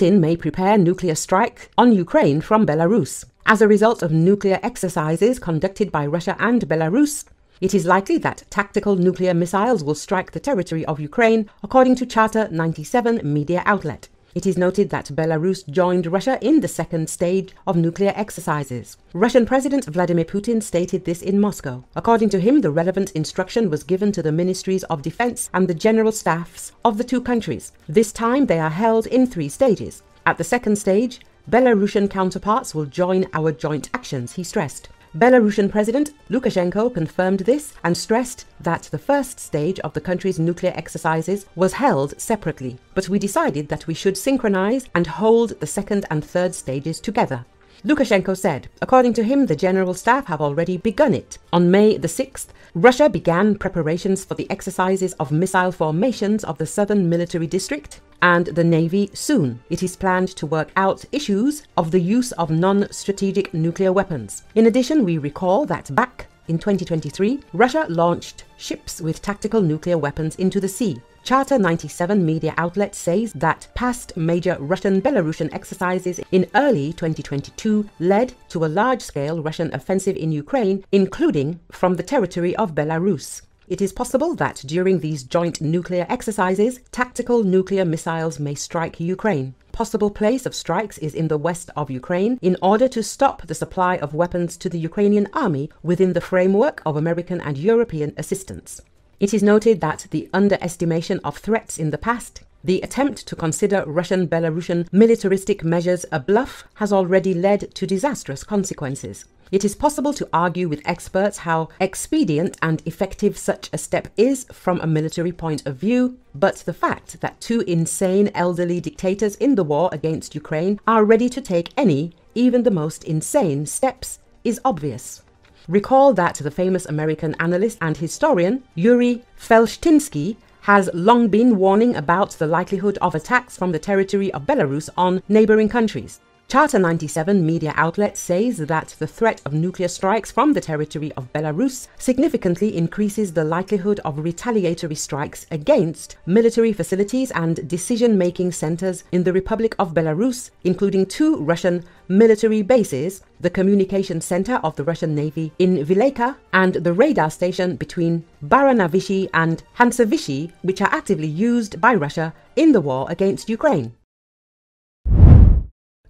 Putin may prepare nuclear strike on Ukraine from Belarus. As a result of nuclear exercises conducted by Russia and Belarus, it is likely that tactical nuclear missiles will strike the territory of Ukraine, according to Charter 97 media outlet. It is noted that Belarus joined Russia in the second stage of nuclear exercises. Russian President Vladimir Putin stated this in Moscow. According to him, the relevant instruction was given to the ministries of defense and the general staffs of the two countries. This time they are held in three stages. At the second stage, Belarusian counterparts will join our joint actions, he stressed. Belarusian President Lukashenko confirmed this and stressed that the first stage of the country's nuclear exercises was held separately, but we decided that we should synchronize and hold the second and third stages together. Lukashenko said, according to him, the general staff have already begun it. On May the 6th, Russia began preparations for the exercises of missile formations of the Southern Military District and the Navy soon. It is planned to work out issues of the use of non-strategic nuclear weapons. In addition, we recall that back in 2023, Russia launched ships with tactical nuclear weapons into the sea. Charter 97 media outlet says that past major Russian-Belarusian exercises in early 2022 led to a large-scale Russian offensive in Ukraine, including from the territory of Belarus. It is possible that during these joint nuclear exercises, tactical nuclear missiles may strike Ukraine. Possible place of strikes is in the west of Ukraine in order to stop the supply of weapons to the Ukrainian army within the framework of American and European assistance. It is noted that the underestimation of threats in the past, the attempt to consider Russian-Belarusian militaristic measures a bluff, has already led to disastrous consequences. It is possible to argue with experts how expedient and effective such a step is from a military point of view, but the fact that two insane elderly dictators in the war against Ukraine are ready to take any, even the most insane, steps is obvious. Recall that the famous American analyst and historian Yuri Felshtinsky has long been warning about the likelihood of attacks from the territory of Belarus on neighboring countries. Charter 97 media outlet says that the threat of nuclear strikes from the territory of Belarus significantly increases the likelihood of retaliatory strikes against military facilities and decision-making centers in the Republic of Belarus, including two Russian military bases, the communication center of the Russian Navy in Vileka, and the radar station between Baranavichi and Hansavichi, which are actively used by Russia in the war against Ukraine.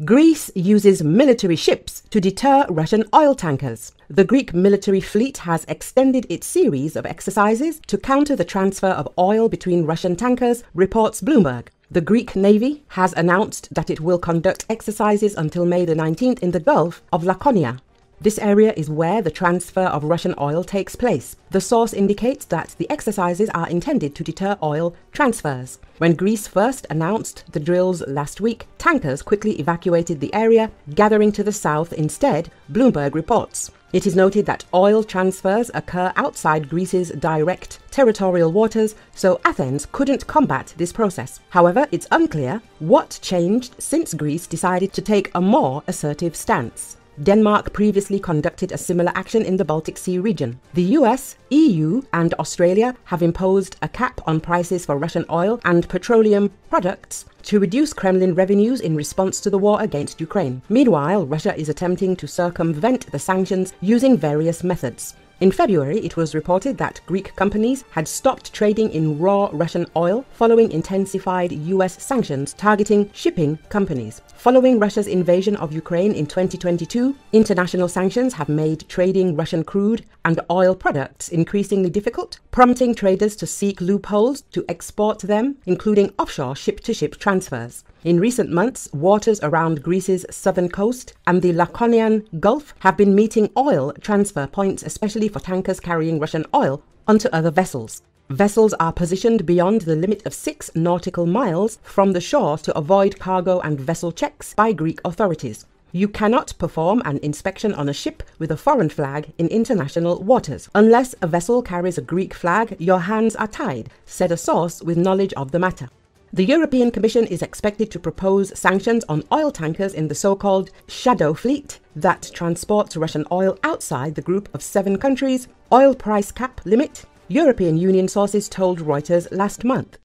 Greece uses military ships to deter Russian oil tankers. The Greek military fleet has extended its series of exercises to counter the transfer of oil between Russian tankers, reports Bloomberg. The Greek Navy has announced that it will conduct exercises until May the 19th in the Gulf of Laconia. This area is where the transfer of Russian oil takes place. The source indicates that the exercises are intended to deter oil transfers. When Greece first announced the drills last week, tankers quickly evacuated the area, gathering to the south instead, Bloomberg reports. It is noted that oil transfers occur outside Greece's direct territorial waters, so Athens couldn't combat this process. However, it's unclear what changed since Greece decided to take a more assertive stance. Denmark previously conducted a similar action in the Baltic Sea region. The US, EU and Australia have imposed a cap on prices for Russian oil and petroleum products to reduce Kremlin revenues in response to the war against Ukraine. Meanwhile, Russia is attempting to circumvent the sanctions using various methods. In February, it was reported that Greek companies had stopped trading in raw Russian oil following intensified US sanctions targeting shipping companies. Following Russia's invasion of Ukraine in 2022, international sanctions have made trading Russian crude and oil products increasingly difficult, prompting traders to seek loopholes to export them, including offshore ship-to-ship transfers. In recent months, waters around Greece's southern coast and the Laconian Gulf have been meeting oil transfer points, especially for tankers carrying Russian oil onto other vessels. Vessels are positioned beyond the limit of 6 nautical miles from the shore to avoid cargo and vessel checks by Greek authorities. You cannot perform an inspection on a ship with a foreign flag in international waters. Unless a vessel carries a Greek flag, your hands are tied, said a source with knowledge of the matter. The European Commission is expected to propose sanctions on oil tankers in the so-called shadow fleet that transports Russian oil outside the group of 7 countries' oil price cap limit, European Union sources told Reuters last month.